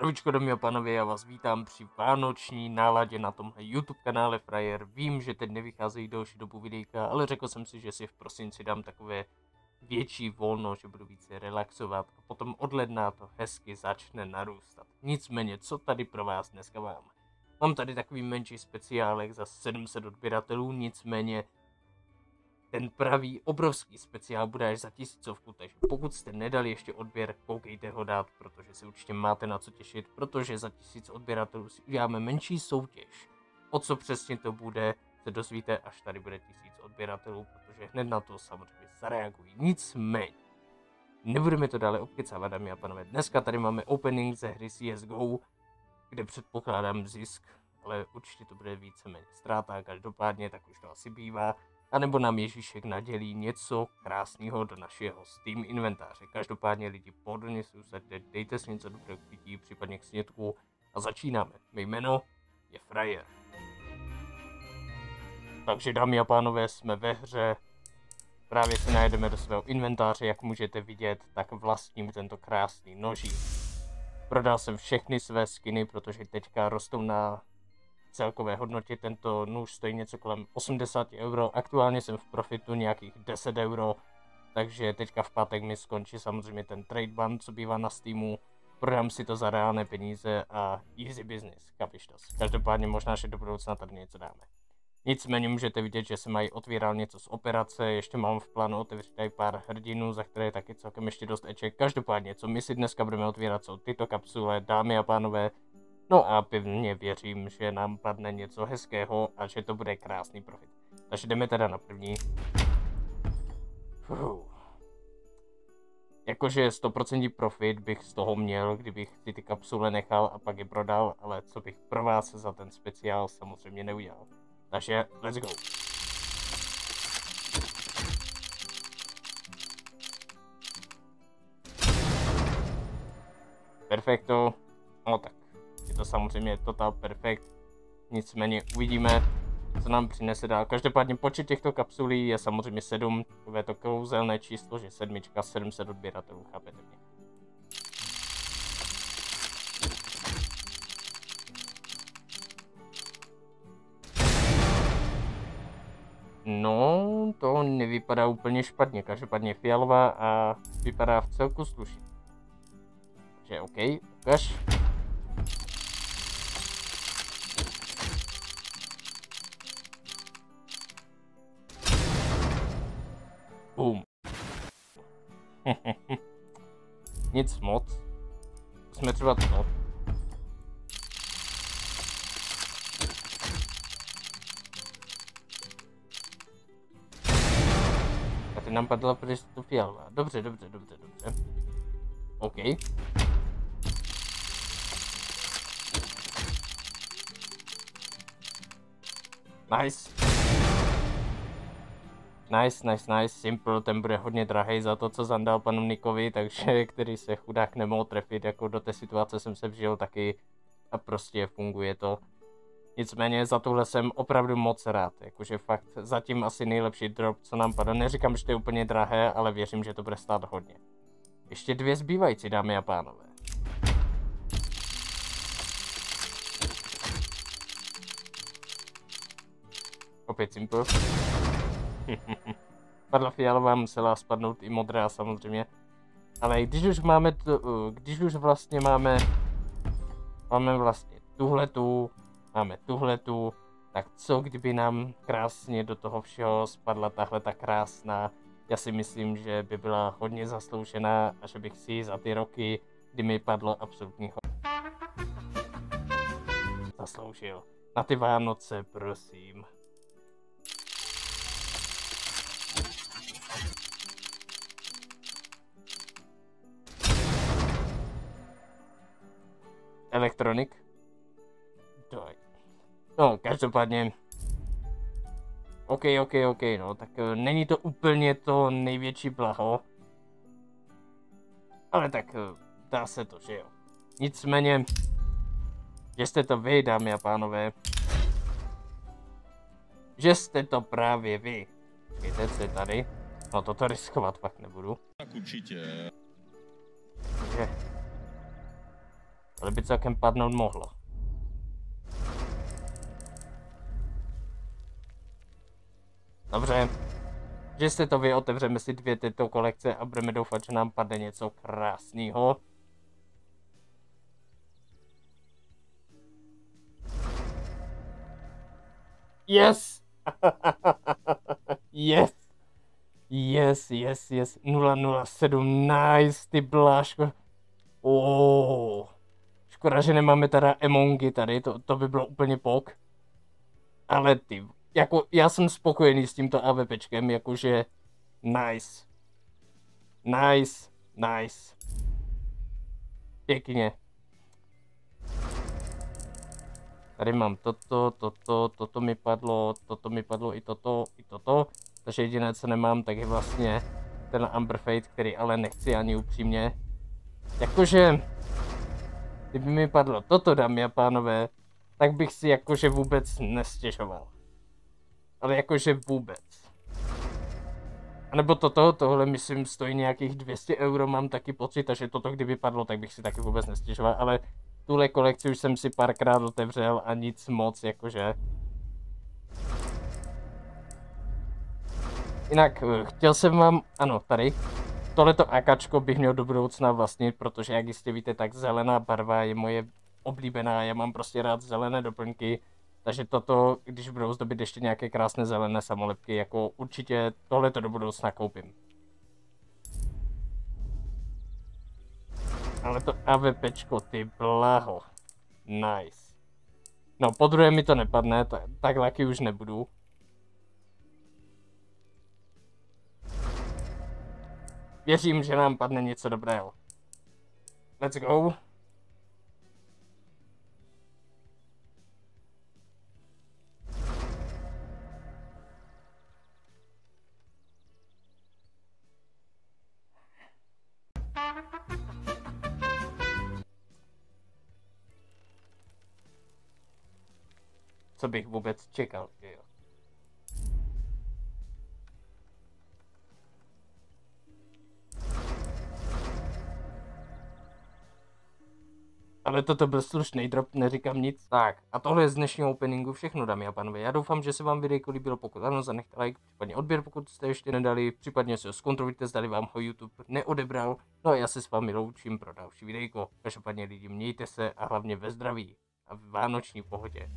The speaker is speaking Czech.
Zdravíčko do mě, pánové, já vás vítám při vánoční náladě na tomhle YouTube kanále Fryer. Vím, že teď nevycházejí další dobu videjka, ale řekl jsem si, že si v prosinci dám takové větší volno, že budu více relaxovat a potom od ledna to hezky začne narůstat. Nicméně, co tady pro vás dneska mám? Mám tady takový menší speciálek za 700 odběratelů, nicméně ten pravý obrovský speciál bude až za 1000, takže pokud jste nedali ještě odběr, koukejte ho dát, protože si určitě máte na co těšit, protože za 1000 odběratelů si uděláme menší soutěž. O co přesně to bude, se dozvíte, až tady bude 1000 odběratelů, protože hned na to samozřejmě zareagují. Nicméně, nebudeme to dále obkecávat, dámy a pánové. Dneska tady máme opening ze hry CSGO, kde předpokládám zisk, ale určitě to bude víceméně ztráta, každopádně tak už to asi bývá. A nebo nám Ježíšek nadělí něco krásného do našeho Steam inventáře. Každopádně lidi, pohodlně si usaďte, dejte si něco dobrého k pití, případně k snědku a začínáme. Mé jméno je Fryer. Takže dámy a pánové, jsme ve hře. Právě se najdeme do svého inventáře, jak můžete vidět, tak vlastním tento krásný nožík. Prodal jsem všechny své skiny, protože teďka rostou na celkové hodnotě. Tento nůž stojí něco kolem 80 €, aktuálně jsem v profitu nějakých 10 €, takže teďka v pátek mi skončí samozřejmě ten trade ban, co bývá na Steamu, prodám si to za reálné peníze a easy business, kapiš to. Každopádně možná, že do budoucna tady něco dáme. Nicméně můžete vidět, že se mají otvíral něco z operace, ještě mám v plánu otevřít tady pár hrdinů, za které je taky celkem ještě dost eček. Každopádně, co my si dneska budeme otvírat, jsou tyto kapsule, dámy a pánové. No a pevně věřím, že nám padne něco hezkého a že to bude krásný profit. Takže jdeme teda na první. Jakože 100% profit bych z toho měl, kdybych ty kapsule nechal a pak je prodal, ale co bych pro vás za ten speciál samozřejmě neudělal. Takže let's go. Perfekto. No tak. Je to samozřejmě total perfekt, nicméně uvidíme, co nám přinese dál. Každopádně počet těchto kapsulí je samozřejmě 7, takové to kouzelné číslo, že 700 odběratelů, chápete mě. No, to nevypadá úplně špatně, každopádně fialová a vypadá v celku slušně. Takže OK, ukaž. Nic moc. Jsme třeba to. A teď nám padla to fialová. Dobře, dobře, dobře, dobře. OK. Nice. Nice, nice, nice, simple, ten bude hodně drahej za to, co zandal panu Nikovi, takže který se chudák nemohl trefit, jako do té situace jsem se vžil taky a prostě funguje to. Nicméně za tohle jsem opravdu moc rád, jakože fakt zatím asi nejlepší drop, co nám padl. Neříkám, že to je úplně drahé, ale věřím, že to bude stát hodně. Ještě dvě zbývající, dámy a pánové. Opět simple. Padla fialová, musela spadnout i modrá samozřejmě. Ale když už máme máme tuhletu, tak co kdyby nám krásně do toho všeho spadla tahle ta krásná. Já si myslím, že by byla hodně zasloužená a že bych si za ty roky, kdy mi padlo absolutního zasloužil. Na ty Vánoce, prosím. Elektronik? No, každopádně. OK, no, tak není to úplně to největší blaho. Ale tak dá se to, že jo. Nicméně, že jste to vy, dámy a pánové. Že jste to právě vy. Víte, co je tady? No, toto riskovat fakt nebudu. Tak určitě. Takže ale by celkem padnout mohlo. Dobře, že jste to vy, otevřeme si dvě tyto kolekce a budeme doufat, že nám padne něco krásného. Yes! Yes! Yes, yes, yes, 007, nice, ty bláško. Oh. Škoda, že nemáme teda emongy tady, to by bylo úplně pok. Ale ty, jako já jsem spokojený s tímto AVPčkem, jakože nice. Nice, nice. Pěkně. Tady mám toto mi padlo, i toto. Takže jediné, co nemám, tak je vlastně ten Amber Fate, který ale nechci ani upřímně. Jakože, kdyby mi padlo toto, dámy a pánové, tak bych si jakože vůbec nestěžoval. Ale jakože vůbec. A nebo tohle myslím stojí nějakých 200 €, mám taky pocit, takže toto kdyby padlo, tak bych si taky vůbec nestěžoval, ale tuhle kolekci už jsem si párkrát otevřel a nic moc, jakože. Jinak, chtěl jsem vám, ano, tady, tohleto akačko bych měl do budoucna vlastnit, protože jak jistě víte, tak zelená barva je moje oblíbená, já mám prostě rád zelené doplňky, takže toto, když budou zdobit ještě nějaké krásné zelené samolepky, jako určitě tohleto do budoucna koupím. Ale to AVPčko, ty bláho, nice. No, podruhé mi to nepadne, tak laky už nebudu. Věřím, že nám padne něco dobrého. Let's go. Co bych vůbec čekal, že jo? Ale toto byl slušný drop, neříkám nic. Tak, a tohle je z dnešního openingu všechno, dámy a pánové. Já doufám, že se vám videjko líbilo, pokud ano, zanechte like, případně odběr, pokud jste ještě nedali, případně si ho zkontrolujte, zdali vám ho YouTube neodebral. No a já se s vámi loučím pro další videjko. Každopádně lidi, mějte se a hlavně ve zdraví a v vánoční pohodě.